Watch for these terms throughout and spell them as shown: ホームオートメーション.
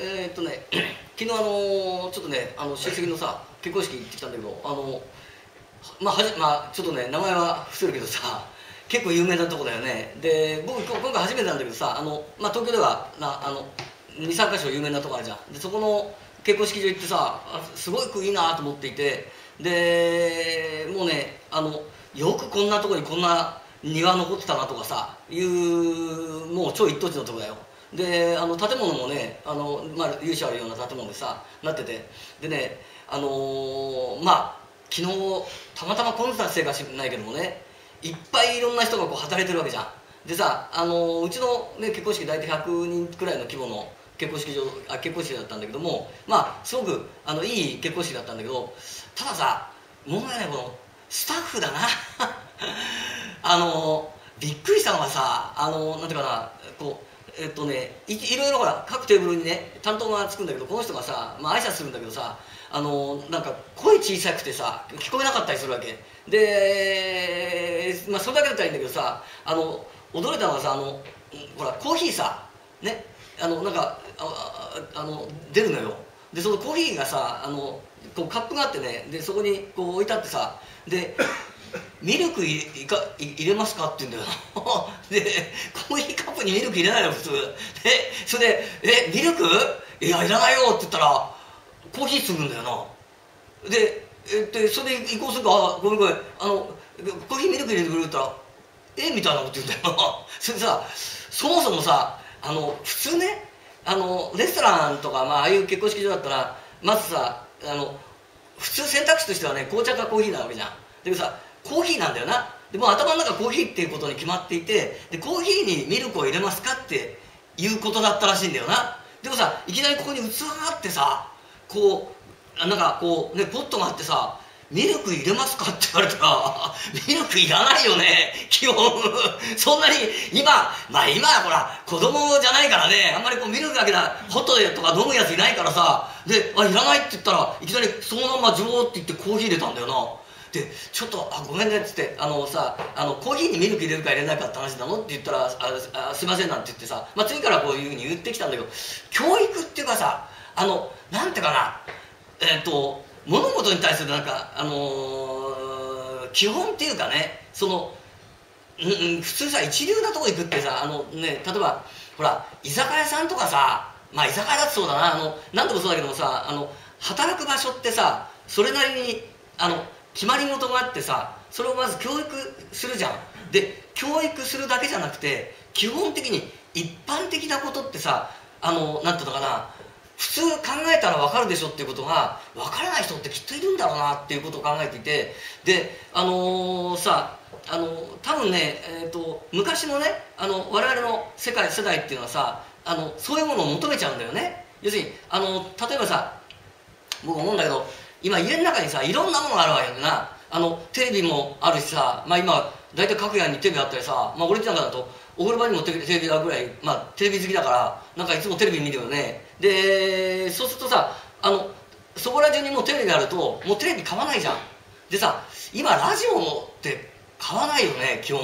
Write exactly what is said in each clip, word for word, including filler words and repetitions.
えーっとね、昨日あのちょっとね、あの親戚のさ結婚式行ってきたんだけど、あのまあはじ、まあ、ちょっとね名前は伏せるけどさ、結構有名なとこだよね。で僕今回初めてなんだけどさ、あの、まあ、東京ではにさんか所有名なとこあるじゃん。でそこの結婚式場行ってさ、すごくいいなと思っていて、でもうね、あのよくこんなとこにこんな庭残ってたなとかさいう、もう超一等地のとこだよ。であの建物もね、あの、まあ、由緒あるような建物でさなってて、でね、あのー、まあ昨日たまたま混んでたせいか知らないけどもね、いっぱいいろんな人がこう働いてるわけじゃん。でさ、あのー、うちの、ね、結婚式大体ひゃくにんくらいの規模の結婚式場あ結婚式だったんだけども、まあすごくあのいい結婚式だったんだけど、たださ問題ないこのスタッフだなあのー、びっくりしたのがさ、あのー、なんていうかな、こうえっとね、い, いろいろほら各テーブルにね担当がつくんだけど、この人がさ、まあ挨拶するんだけどさ、あのなんか声小さくてさ聞こえなかったりするわけで、まあ、それだけだったらいいんだけどさ、あの驚いたのがさ、あのほらコーヒーさ、ね、あのなんかああの出るのよ。でそのコーヒーがさ、あのこうカップがあってね、でそこにこう置いてあってさ、でミルク 入, いか入れますかって言うんだよでコーヒーカップにミルク入れないの普通で、それで「えミルクいやいらないよ」って言ったらコーヒーするんだよな。 で, でそれで移行するか、ごめんごめん、あのコーヒーミルク入れてくれるって言ったら「えみたいなこと言うんだよそれでさ、そもそもさ、あの普通ね、あのレストランとか、まあ、ああいう結婚式場だったらまずさ、あの普通選択肢としてはね紅茶かコーヒーなわけじゃん。でもさコーヒーなんだよな。でもう頭の中コーヒーっていうことに決まっていて、でコーヒーにミルクを入れますかっていうことだったらしいんだよな。でもさいきなりここに器があってさ、こうなんかこうねポットがあってさ、ミルク入れますかって言われたらミルクいらないよね基本そんなに今まあ今ほら子供じゃないからね、あんまりこうミルクだけだホットでとか飲むやついないからさ、であいらないって言ったらいきなりそのままジョーって言ってコーヒー入れたんだよな。でちょっと「あごめんね」っつって「あのさあのコーヒーにミルク入れるか入れないかって話なの?」って言ったら「ああすいません」なんて言ってさ、まあ、次からこういうふうに言ってきたんだけど、教育っていうかさ、あのなんていうかな、えっと物事に対するなんか、あのー、基本っていうかね、その、うんうん、普通さ一流なとこ行くってさ、あの、ね、例えばほら居酒屋さんとかさ、まあ居酒屋だってそうだな、あの何でもそうだけどもさ、あの働く場所ってさそれなりにあの決まり事があってさ、それをまず教育するじゃん。で教育するだけじゃなくて基本的に一般的なことってさ、あのなんていうのかな、普通考えたら分かるでしょっていうことが分からない人ってきっといるんだろうなっていうことを考えていて、であのー、さあの多分ね、えーと、昔のねあの我々の世界世代っていうのはさ、あのそういうものを求めちゃうんだよね。要するにあの例えばさ、僕思うんだけど今家の中にさいろんなものがあるわけよな。あのテレビもあるしさ、まあ、今大体各家にテレビあったりさ、まあ、俺なんかだとお風呂場にもテレビがあるぐらい、まあ、テレビ好きだからなんかいつもテレビ見るよね。でそうするとさ、あのそこら中にもうテレビがあるともうテレビ買わないじゃん。でさ今ラジオもって買わないよね基本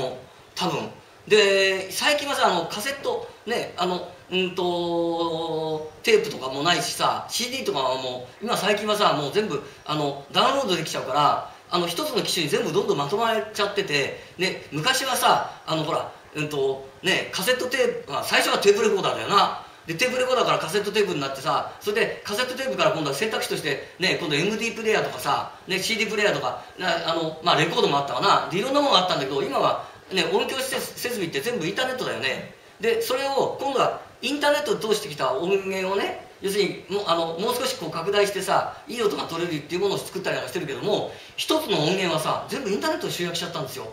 多分。で最近はさあのカセットね、あのうんとテープとかもないしさ シーディー とかはもう今最近はさもう全部あのダウンロードできちゃうから、あの一つの機種に全部どんどんまとまれちゃってて、ね、昔はさあのほら、うんとね、カセットテープ、まあ、最初はテープレコーダーだよな。でテープレコーダーからカセットテープになってさ、それでカセットテープから今度は選択肢として、ね、今度 エムディー プレイヤーとかさ、ね、シーディー プレイヤーとかあの、まあ、レコードもあったかな。でいろんなものがあったんだけど今は、ね、音響設備って全部インターネットだよね。でそれを今度はインターネットで通してきた音源をね、要するにもう、あのもう少しこう拡大してさいい音が取れるっていうものを作ったりなんかしてるけども、一つの音源はさ全部インターネットで集約しちゃったんですよ。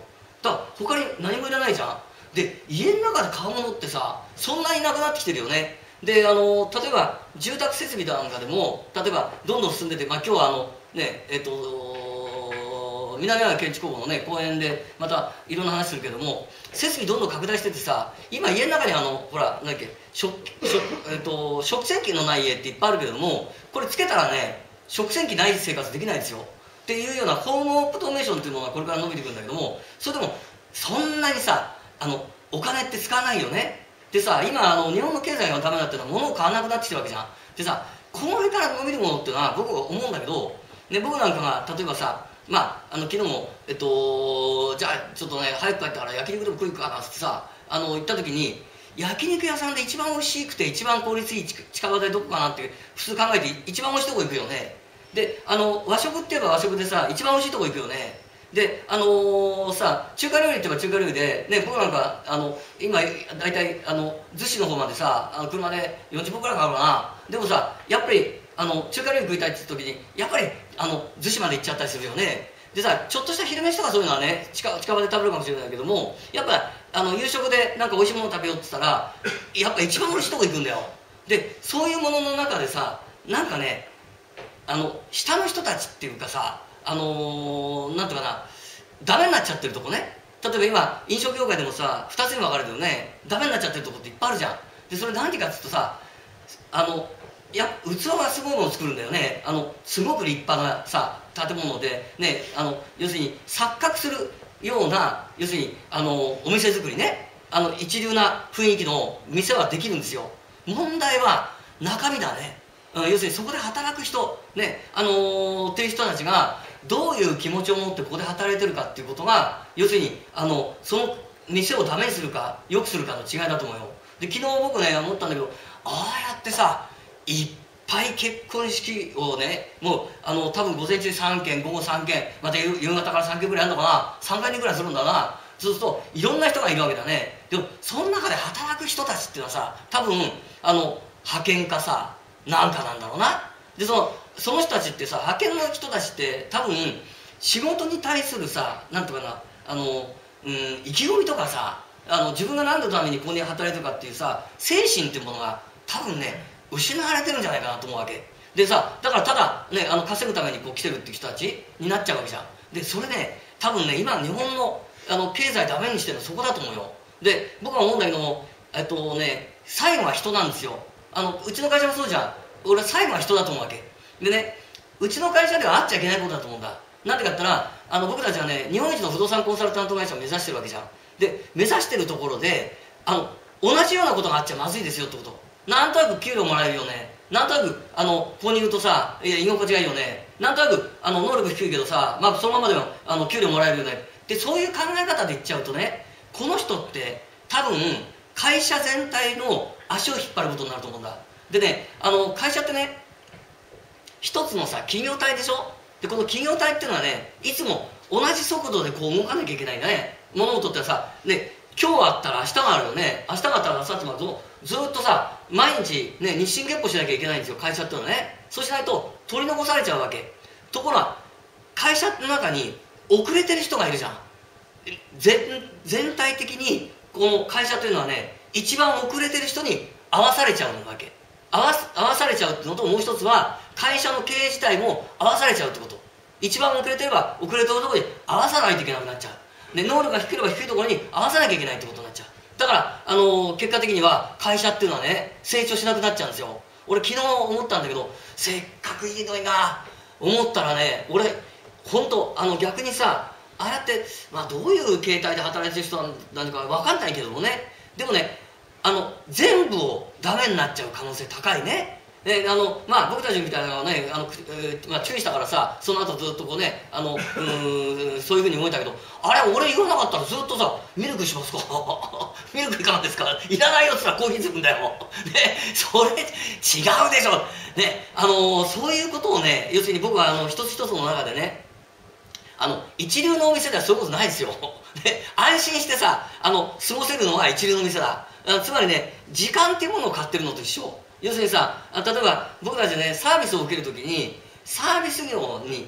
だから他に何もいらないじゃん。で家の中で買うものってさそんなになくなってきてるよね。であの例えば住宅設備なんかでも例えばどんどん進んでて、まあ、今日はあのねえっと南原建築工房のね公園でまたいろんな話するけども、設備どんどん拡大しててさ今家の中にあのほら何だっけ食洗機のない家っていっぱいあるけども、これつけたらね食洗機ない生活できないですよっていうようなホームオートメーションっていうものがこれから伸びてくるんだけども、それでもそんなにさあのお金って使わないよね。でさ、今あの日本の経済がダメだっていうのは物を買わなくなってきてるわけじゃん。でさ、この辺から伸びるものっていうのは僕は思うんだけど、ね、僕なんかが例えばさ、まあ、あの昨日も、えっと、じゃあちょっとね早く帰ったから焼肉でも食いかなってさ、あの行った時に焼肉屋さんで一番おいしくて一番効率いい近場でどこかなって普通考えて一番おいしいとこ行くよね。であの和食って言えば和食でさ一番おいしいとこ行くよね。であのー、さ中華料理って言えば中華料理で、ね、僕なんかあの今大体あの逗子の方までさあの車でよんじゅっぷんくらいかかるな。でもさやっぱりあの中華料理食いたいって時にやっぱりあの逗子まで行っちゃったりするよね。でさちょっとした昼飯とかそういうのはね 近, 近場で食べるかもしれないけども、やっぱあの夕食でなんかおいしいもの食べようって言ったらやっぱ一番おいしいとこ行くんだよ。でそういうものの中でさなんかねあの下の人たちっていうかさあのー、なんていうかな、ダメになっちゃってるとこね。例えば今飲食業界でもさふたつに分かれてるね、ダメになっちゃってるとこっていっぱいあるじゃん。でそれ何かっつうとさあのいや器がすごいものを作るんだよね。あのすごく立派なさ建物で、ね、あの要するに錯覚するような要するにあのお店作りね、あの一流な雰囲気の店はできるんですよ。問題は中身だね。要するにそこで働く人、ね、あのー、っていう人たちがどういう気持ちを持ってここで働いてるかっていうことが要するにあのその店をダメにするか良くするかの違いだと思うよ。で昨日僕ね思ったんだけど、ああやってさいっぱい結婚式をねもうあの多分午前中さんけん午後さんけんまた夕方からさんけんぐらいあるのかな、さんまん人ぐらいするんだな。そうするといろんな人がいるわけだね。でもその中で働く人たちっていうのはさ多分あの派遣かさなんかなんだろうな。でそのその人たちってさ派遣の人たちって多分仕事に対するさなんとかなあの、うん、意気込みとかさあの自分が何のためにここに働いてるかっていうさ精神っていうものが多分ね失われてるんじゃないかなと思うわけでさ、だからただ、ね、あの稼ぐためにこう来てるっていう人たちになっちゃうわけじゃん。でそれね多分ね今日本の、あの経済ダメにしてるのそこだと思うよ。で僕は思うんだけども、えっとね、最後は人なんですよ。あのうちの会社もそうじゃん。俺は最後は人だと思うわけでね、うちの会社ではあっちゃいけないことだと思うんだ。なんでかって言ったらあの僕たちはね日本一の不動産コンサルタント会社を目指してるわけじゃん。で目指してるところであの同じようなことがあっちゃまずいですよってこと。なんとなく給料もらえるよね、なんとなくあのここにいるとさいや居心地がいいよね、なんとなくあの能力低いけどさ、まあ、そのままでもあの給料もらえるよねでそういう考え方で言っちゃうとね、この人って多分会社全体の足を引っ張ることになると思うんだ。でねあの会社ってね一つのさ企業体でしょ。でこの企業体っていうのはねいつも同じ速度でこう動かなきゃいけないんだね。物事ってさ、ね、今日あったら明日があるよね、明日があったら明後日もあるぞ、ずっとさ毎日、ね、日進月歩しなきゃいけないんですよ会社っていうのはね。そうしないと取り残されちゃうわけ。ところが会社の中に遅れてる人がいるじゃん。全全体的にこの会社というのはね一番遅れてる人に合わされちゃうわけ。合わ合わされちゃうってのと、もう一つは会社の経営自体も合わされちゃうってこと。一番遅れてれば遅れてるところに合わさないといけなくなっちゃう。で能力が低ければ低いところに合わさなきゃいけないってことになっちゃう。だから、あのー、結果的には会社っていうのはね成長しなくなっちゃうんですよ。俺昨日思ったんだけど、せっかくいいのにな思ったらね、俺本当あの逆にさああやって、まあ、どういう形態で働いてる人なのか分かんないけどもね、でもねあの全部をダメになっちゃう可能性高いね。であのまあ、僕たちみたいなのはねあの、えーまあ、注意したからさその後ずっとこうねあのうそういうふうに思えたけど、あれ俺言わなかったらずっとさミルクしますかミルクいかがですかいらないよって言ったらコーヒーするんだよ、ね、それ違うでしょ、ね、あのそういうことをね要するに僕はあの一つ一つの中でねあの一流のお店ではそういうことないですよ安心してさあの過ごせるのは一流のお店だ。つまりね時間っていうものを買ってるのと一緒。要するにさ例えば僕たちねサービスを受けるときにサービス業に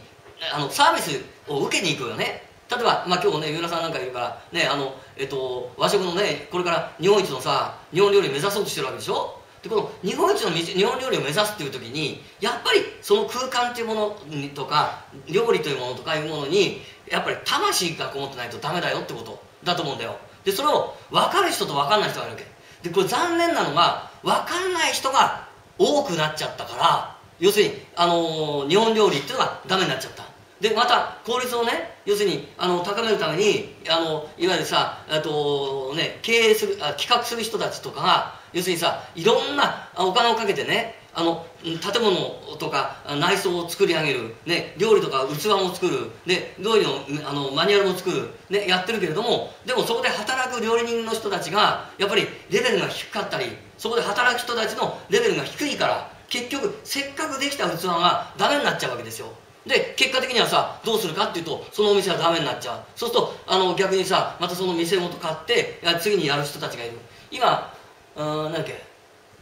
あのサービスを受けに行くよね。例えば、まあ、今日ね三浦さんなんかいるから、ねあのえっと、和食のねこれから日本一のさ日本料理を目指そうとしてるわけでしょ。でこの日本一の日本料理を目指すっていう時にやっぱりその空間っていうものとか料理というものとかいうものにやっぱり魂がこもってないとダメだよってことだと思うんだよ。でそれを分かる人と分かんない人がいるわけで、これ残念なのが分かんない人が多くなっちゃったから、要するに、あのー、日本料理っていうのがダメになっちゃった。でまた効率をね要するにあの高めるためにあのいわゆるさあと、ね、経営するあ企画する人たちとかが要するにさいろんなお金をかけてねあの建物とか内装を作り上げる、ね、料理とか器も作るで料理のあのマニュアルも作る、ね、やってるけれどもでもそこで働く料理人の人たちがやっぱりレベルが低かったりそこで働く人たちのレベルが低いから結局せっかくできた器がダメになっちゃうわけですよ。で結果的にはさどうするかっていうとそのお店はダメになっちゃう。そうするとあの逆にさまたその店ごと買って次にやる人たちがいる。今うん何だっけ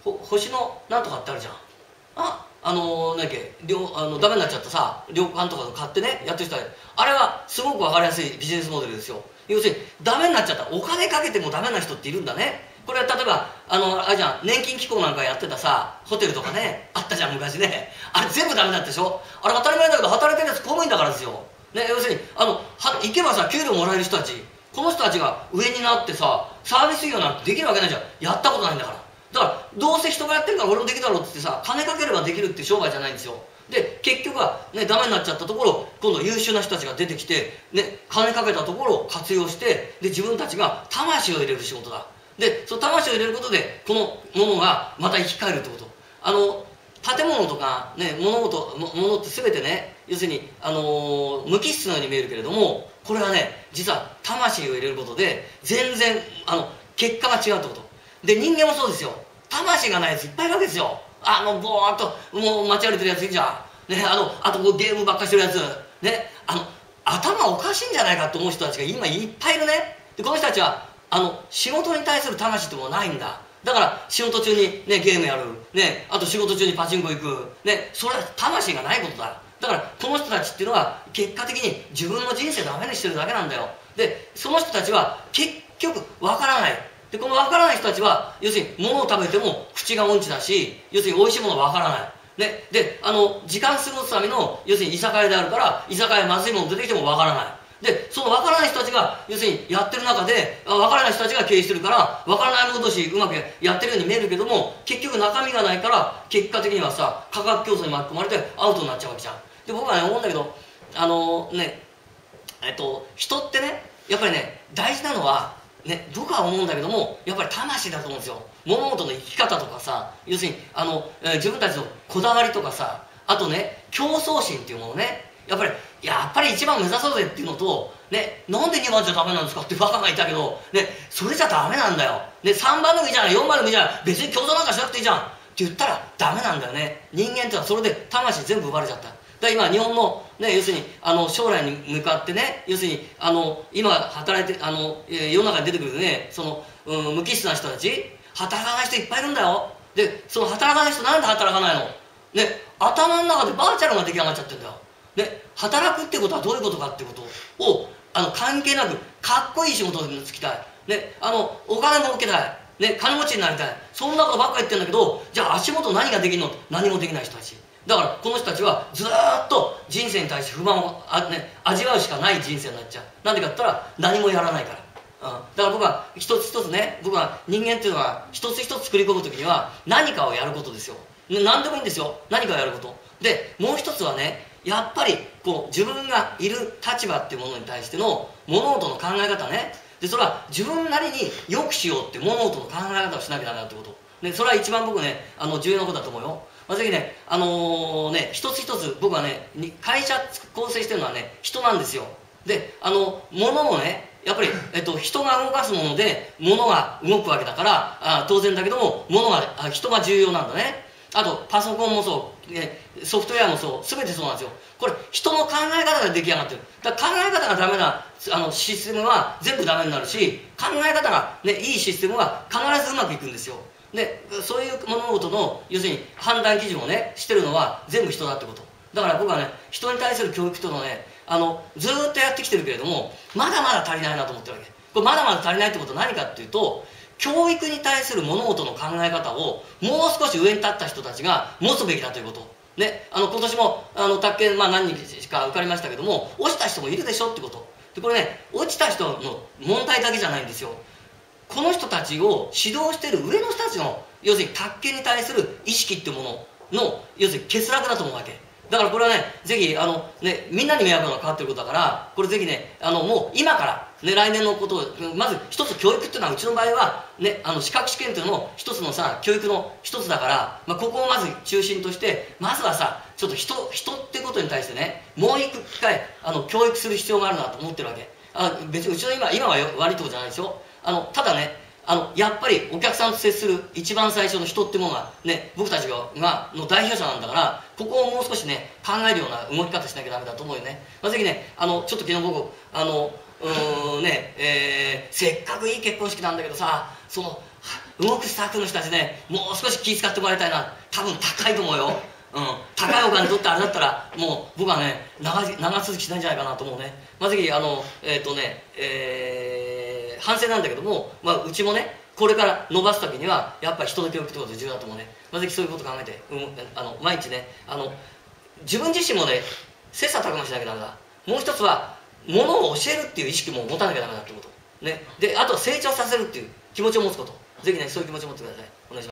ほ星のなんとかってあるじゃん。ああの何だっけあのダメになっちゃったさ旅館とか買ってねやってる人はあれはすごく分かりやすいビジネスモデルですよ。要するにダメになっちゃったお金かけてもダメな人っているんだね。これは例えばあのあれじゃん年金機構なんかやってたさホテルとかねあったじゃん昔ね。あれ全部ダメだったでしょ。あれ当たり前だけど働いてるやつ公務員だからですよ、ね、要するにあのは行けばさ給料もらえる人たちこの人たちが上になってさサービス業なんてできるわけないじゃん。やったことないんだからだからどうせ人がやってるから俺もできるだろうって言ってさ金かければできるって商売じゃないんですよ。で結局は、ね、ダメになっちゃったところ今度優秀な人たちが出てきて、ね、金かけたところを活用してで自分たちが魂を入れる仕事だ。でその魂を入れることでこのものがまた生き返るってこと。あの建物とか、ね、物事物って全てね要するに、あのー、無機質のように見えるけれどもこれはね実は魂を入れることで全然あの結果が違うってことで人間もそうですよ。魂がないやついっぱいいるわけですよ。あのボーっともう街歩いてるやついるじゃん、ね、あのあとこうゲームばっかしてるやつ、ね、あの頭おかしいんじゃないかと思う人たちが今いっぱいいるね。でこの人たちはあの仕事に対する魂ってもうないんだ。だから仕事中に、ね、ゲームやる、ね、あと仕事中にパチンコ行く、ね、それは魂がないことだ。だからこの人たちっていうのは結果的に自分の人生ダメにしてるだけなんだよ。でその人たちは結局わからない。でこの分からない人たちは要するに物を食べても口が音痴だし要するに美味しいものは分からない、ね、であの時間過ごすための要するに居酒屋であるから居酒屋まずいもの出てきても分からない。でその分からない人たちが要するにやってる中で分からない人たちが経営してるから分からないもの同士うまくやってるように見えるけども結局中身がないから結果的にはさ価格競争に巻き込まれてアウトになっちゃうわけじゃん。で僕はね思うんだけどあのねえっと人ってねやっぱりね大事なのはね、僕は思うんだけどもやっぱり魂だと思うんですよ。物事の生き方とかさ要するにあの、えー、自分たちのこだわりとかさあとね競争心っていうものねやっぱりやっぱりいちばん目指そうぜっていうのと、ね、なんでにばんじゃダメなんですかってバカがいたけど、ね、それじゃダメなんだよ、ね、さんばんでもいいじゃないよんばんでもいいじゃない別に競争なんかしなくていいじゃんって言ったらダメなんだよね。人間っていうのはそれで魂全部奪われちゃった。だ今日本の、ね、要するにあの将来に向かってね要するにあの今働いてあの世の中に出てくるねその、うん、無機質な人たち働かない人いっぱいいるんだよ。でその働かない人なんで働かないの、ね、頭の中でバーチャルが出来上がっちゃってるんだよ、ね、働くってことはどういうことかってことをあの関係なくかっこいい仕事に就きたい、ね、あのお金儲けたい、ね、金持ちになりたいそんなことばっか言ってるんだけどじゃあ足元何ができるの何もできない人たちだからこの人たちはずーっと人生に対して不満をあ、ね、味わうしかない人生になっちゃう。なんでかって言ったら何もやらないから、うん、だから僕は一つ一つね僕は人間っていうのは一つ一つ作り込む時には何かをやることですよ、ね、何でもいいんですよ何かをやることでもう一つはねやっぱりこう自分がいる立場っていうものに対しての物事の考え方ねでそれは自分なりによくしようって物事の考え方をしなきゃダメだってことでそれは一番僕ねあの重要なことだと思うよ。まあ、ぜひね、あのー、ね、一つ一つ僕はね会社構成してるのはね人なんですよ。であの物もねやっぱり、えっと、人が動かすもので物が動くわけだからあ当然だけども物があ人が重要なんだね。あとパソコンもそう、ね、ソフトウェアもそう全てそうなんですよ。これ人の考え方が出来上がってるだから考え方がダメなあのシステムは全部ダメになるし考え方が、ね、いいシステムは必ずうまくいくんですよ。でそういう物事の要するに判断基準をねしてるのは全部人だってことだから僕はね人に対する教育とのねあのずーっとやってきてるけれどもまだまだ足りないなと思ってるわけ。これまだまだ足りないってことは何かっていうと教育に対する物事の考え方をもう少し上に立った人たちが持つべきだということね。あの今年もあの宅建、まあ、何人しか受かりましたけども落ちた人もいるでしょってことでこれね落ちた人の問題だけじゃないんですよ。この人たちを指導している上の人たちの要するに宅建に対する意識っていうものの要するに欠落だと思うわけだからこれはね、ぜひあの、ね、みんなに迷惑がかかってることだから、これぜひね、あのもう今から、ね、来年のことを、まず一つ教育っていうのは、うちの場合は、ね、あの資格試験っていうのも一つのさ、教育の一つだから、まあ、ここをまず中心として、まずはさ、ちょっと人、人ってことに対してね、もう一回、あの教育する必要があるなと思ってるわけ。あ別にうちの今、今は悪いとこじゃないでしょ。あのただね、あのやっぱりお客さんと接する一番最初の人ってものが、ね、僕たちががの代表者なんだから、ここをもう少しね考えるような動き方しなきゃダメだと思うよね。まあ、ぜひね、あのちょっと昨日午後あのうーね、えー、せっかくいい結婚式なんだけどさ、その動くスタッフの人たちね、もう少し気遣ってもらいたいな。多分高いと思うよ。うん、高いお金取ってあれだったらもう僕はね 長, 長続きしないんじゃないかなと思うね。まあ、ぜひあのえっ、ー、とね、えー、反省なんだけども、まあ、うちもねこれから伸ばす時にはやっぱり人の教育ってことが重要だと思うね。まあ、ぜひそういうこと考えて、うん、あの毎日ねあの自分自身もね切磋琢磨しなきゃダメだ。もう一つはものを教えるっていう意識も持たなきゃダメだってこと、ね、であとは成長させるっていう気持ちを持つこと。ぜひねそういう気持ちを持ってください。お願いします。